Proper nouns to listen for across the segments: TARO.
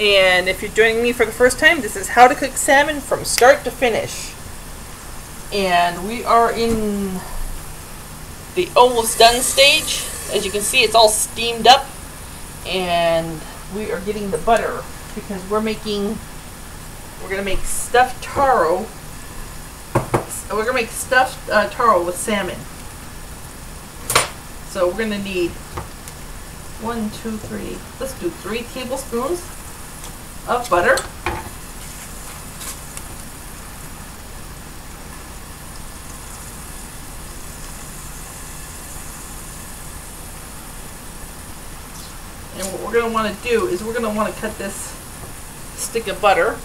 And if you're joining me for the first time, this is how to cook salmon from start to finish. And we are in the almost done stage. As you can see, it's all steamed up. And we are getting the butter because we're gonna make stuffed taro. We're gonna make stuffed taro with salmon. So we're gonna need 1, 2, 3. Let's do 3 tablespoons of butter. And what we're gonna want to do is we're gonna want to cut this stick of butter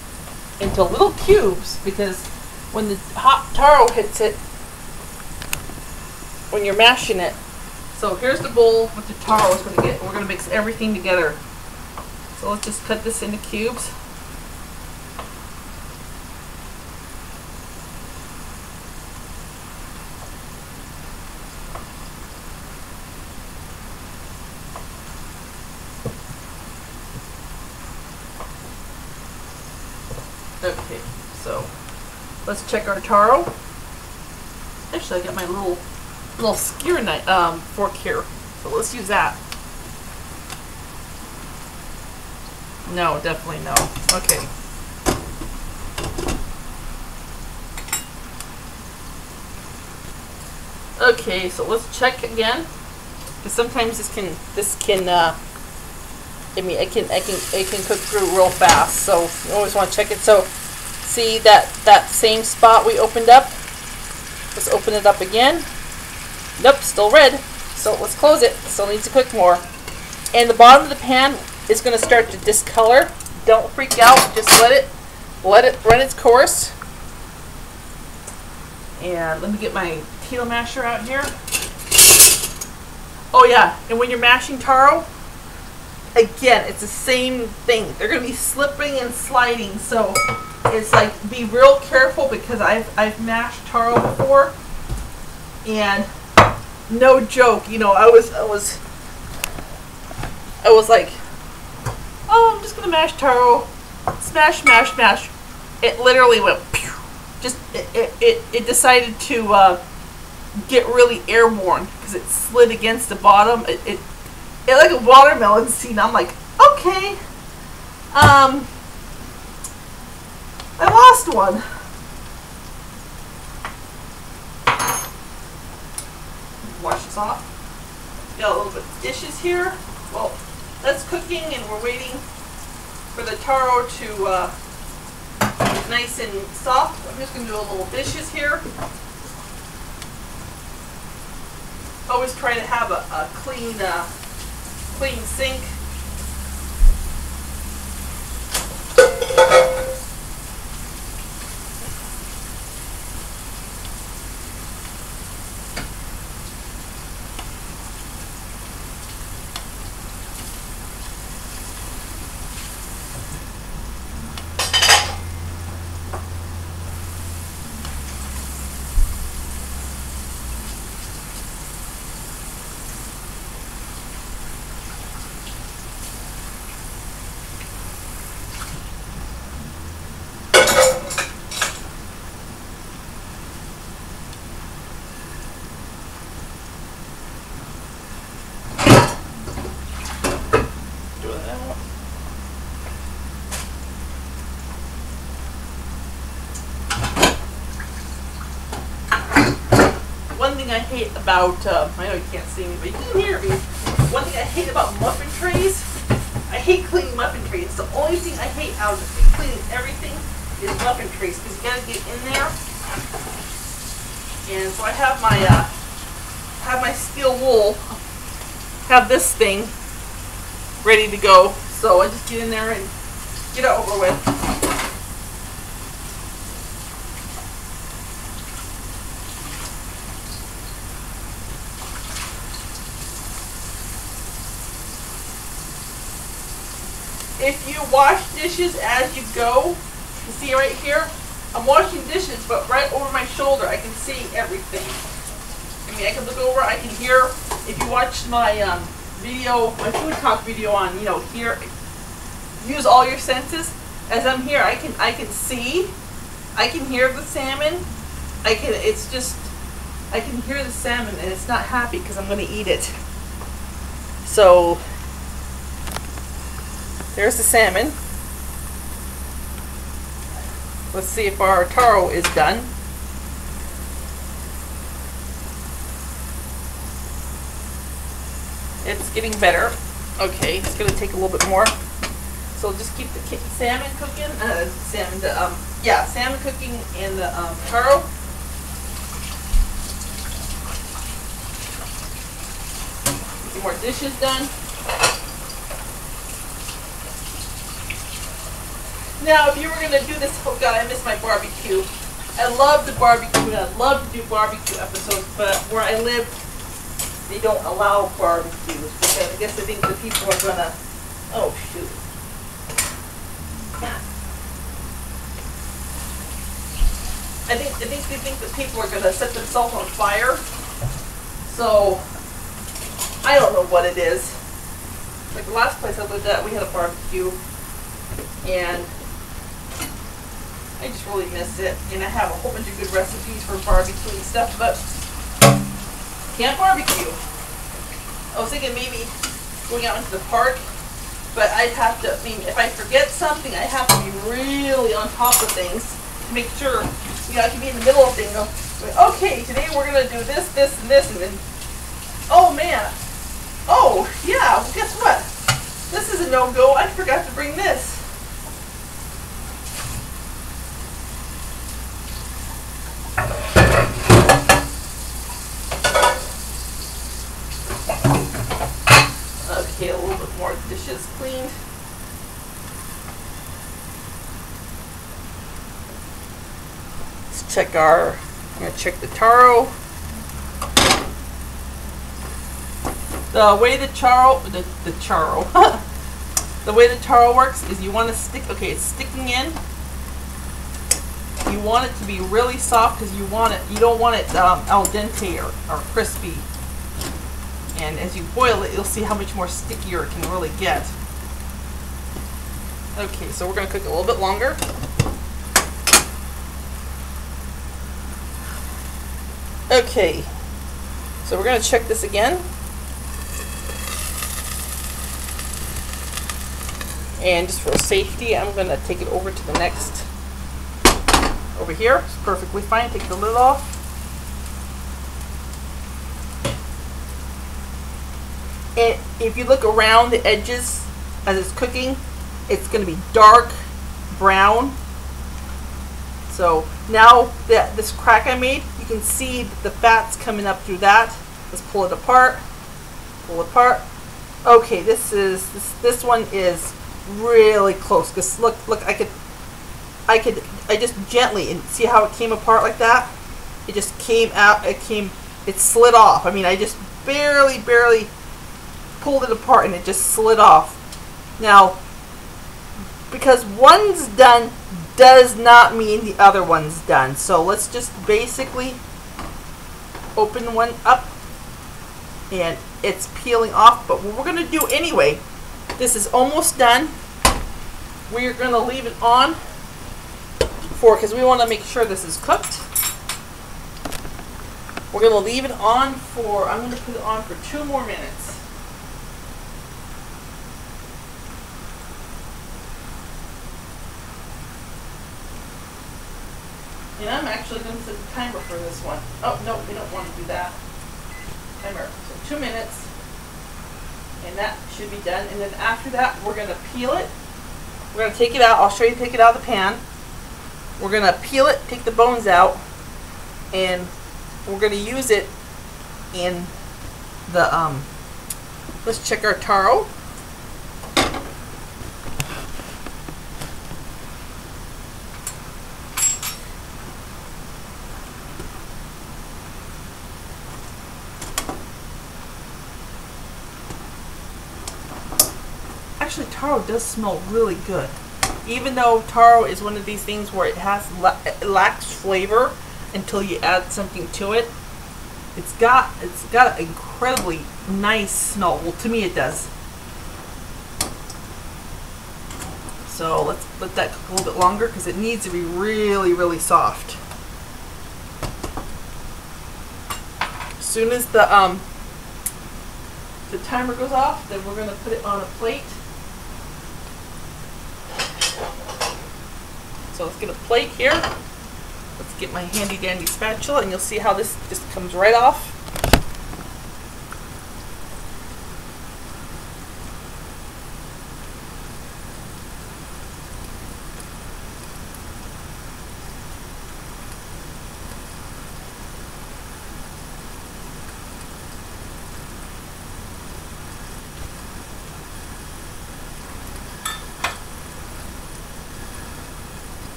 into little cubes, because when the hot taro hits it, when you're mashing it. So here's the bowl with the taro is going to get. We're going to mix everything together. So let's just cut this into cubes. Okay, so let's check our taro. Actually, I got my little skewer knife, fork here, so let's use that. No, definitely no. Okay. Okay, so let's check again, because sometimes it can cook through real fast, so you always want to check it. So see that same spot we opened up? Let's open it up again. Nope, still red. So let's close it. Still needs to cook more. And the bottom of the pan is going to start to discolor. Don't freak out. Just let it run its course. And let me get my teal masher out here. Oh yeah, and when you're mashing taro, again, it's the same thing. They're going to be slipping and sliding. So it's like, be real careful, because I've mashed taro before, and no joke, you know, I was like, oh, I'm just gonna mash taro, smash, mash, mash. It literally went, pew, just it decided to get really airborne because it slid against the bottom. It like a watermelon scene. I'm like, okay, I lost one. Wash this off. Got a little bit of dishes here. Well, that's cooking, and we're waiting for the taro to get nice and soft. I'm just going to do a little dishes here. Always try to have a clean sink. I hate about, I know you can't see me, but you can hear me. One thing I hate about muffin trays, I hate cleaning muffin trays. The only thing I hate out of cleaning everything is muffin trays, because you gotta get in there. And so I have my steel wool, have this thing ready to go. So I just get in there and get it over with. If you wash dishes as you go, you see right here, I'm washing dishes, but right over my shoulder I can see everything. I mean, I can look over, I can hear. If you watch my video, my food talk video on, you know, here, use all your senses. As I'm here, I can see, I can hear the salmon, I can hear the salmon, and it's not happy because I'm going to eat it. So there's the salmon. Let's see if our taro is done. It's getting better. Okay, it's going to take a little bit more. So just keep the salmon cooking. Salmon cooking and the taro. Some more dishes done. Now, if you were going to do this, oh God, I miss my barbecue. I love the barbecue, and I love to do barbecue episodes, but where I live, they don't allow barbecues, because I guess they think the people are going to, oh shoot. God. I think they think the people are going to set themselves on fire, so I don't know what it is. Like the last place I lived at, we had a barbecue, and I just really miss it, and I have a whole bunch of good recipes for barbecue and stuff, but can't barbecue. I was thinking maybe going out into the park, but I'd have to, I mean, if I forget something, I have to be really on top of things to make sure, you know, I can be in the middle of things, okay, today we're going to do this, this, and this, and then, oh man, oh yeah, well, guess what? This is a no-go, I forgot to bring this. Okay, a little bit more dishes cleaned. Let's check our, I'm going to check the taro. The way the way the taro works is you want to stick, okay, it's sticking in. You want it to be really soft because you want it, you don't want it al dente or crispy. And as you boil it, you'll see how much more stickier it can really get. Okay, so we're going to cook it a little bit longer. Okay, so we're going to check this again. And just for safety, I'm going to take it over to the next, over here. It's perfectly fine. Take the lid off. It, if you look around the edges as it's cooking, it's going to be dark brown. So now that this crack I made, you can see that the fat's coming up through that. Let's pull it apart. Pull it apart. Okay, this is this one is really close. Cause look, I just gently, and see how it came apart like that. It just came out. It slid off. I mean, I just barely pulled it apart and it just slid off. Now, because one's done does not mean the other one's done. So let's just basically open one up and it's peeling off. But what we're going to do anyway, this is almost done. We're going to leave it on for, because we want to make sure this is cooked. We're going to leave it on for, I'm going to put it on for 2 more minutes. And I'm actually going to set the timer for this one. Oh, no, we don't want to do that. Timer. So 2 minutes. And that should be done. And then after that, we're going to peel it. We're going to take it out. I'll show you take it out of the pan. We're going to peel it, take the bones out, and we're going to use it in the, let's check our taro. Actually, taro does smell really good. Even though taro is one of these things where it lacks flavor until you add something to it, it's got an incredibly nice smell. Well, to me it does. So let's let that cook a little bit longer because it needs to be really, really soft. As soon as the timer goes off, then we're going to put it on a plate. So let's get a plate here. Let's get my handy dandy spatula, and you'll see how this just comes right off.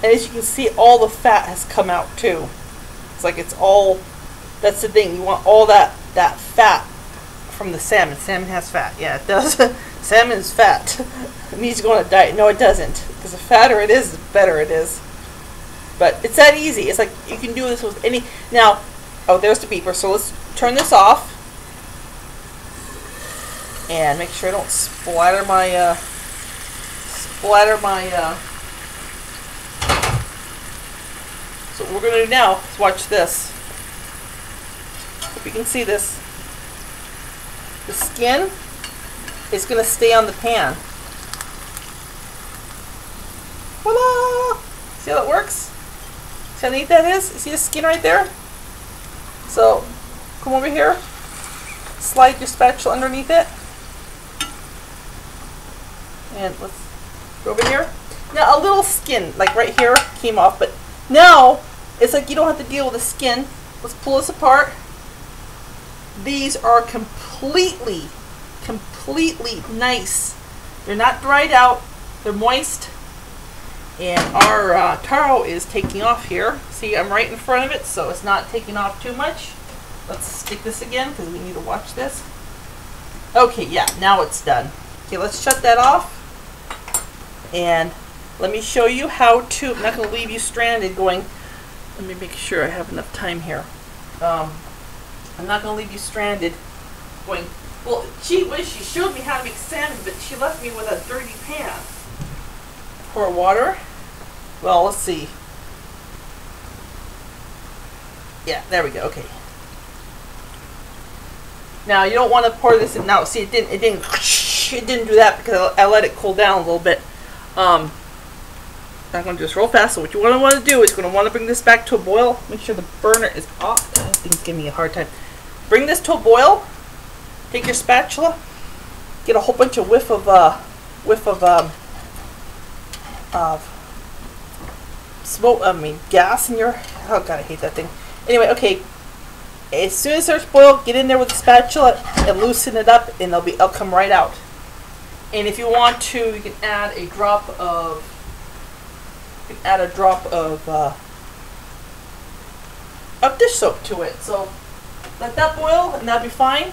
And as you can see, all the fat has come out too. It's like it's all, that's the thing, you want all that fat from the salmon. Salmon has fat, yeah it does. Salmon is fat. It needs to go on a diet. No it doesn't, because the fatter it is, the better it is. But it's that easy. It's like you can do this with any, now, oh there's the beeper, so let's turn this off. And make sure I don't splatter my, so what we're going to do now is watch this. If you can see this, the skin is going to stay on the pan. Voila! See how that works? See how neat that is? You see the skin right there? So come over here, slide your spatula underneath it, and let's go over here. Now a little skin, like right here, came off, but now it's like you don't have to deal with the skin. Let's pull this apart. These are completely nice. They're not dried out. They're moist. And our taro is taking off here. See, I'm right in front of it, so it's not taking off too much. Let's stick this again because we need to watch this. Okay, yeah, now it's done. Okay, let's shut that off. And let me show you how to, I'm not going to leave you stranded going, let me make sure I have enough time here. I'm not going to leave you stranded going, well, gee whiz, she showed me how to make salmon, but she left me with a dirty pan. Pour water. Well, let's see. Yeah, there we go. Okay. Now, you don't want to pour this in now. See, it didn't do that because I let it cool down a little bit. I'm going to do this real fast. So what you want to do is you're going to want to bring this back to a boil. Make sure the burner is off. This thing's giving me a hard time. Bring this to a boil. Take your spatula. Get a whole bunch of smoke. I mean gas in your. Oh god, I hate that thing. Anyway, okay. As soon as there's boil, get in there with the spatula and loosen it up, and it'll come right out. And if you want to, you can add a drop of. Dish soap to it. So let that boil and that'll be fine.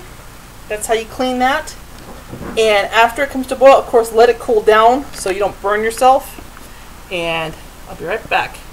That's how you clean that. And after it comes to boil, of course, let it cool down so you don't burn yourself. And I'll be right back.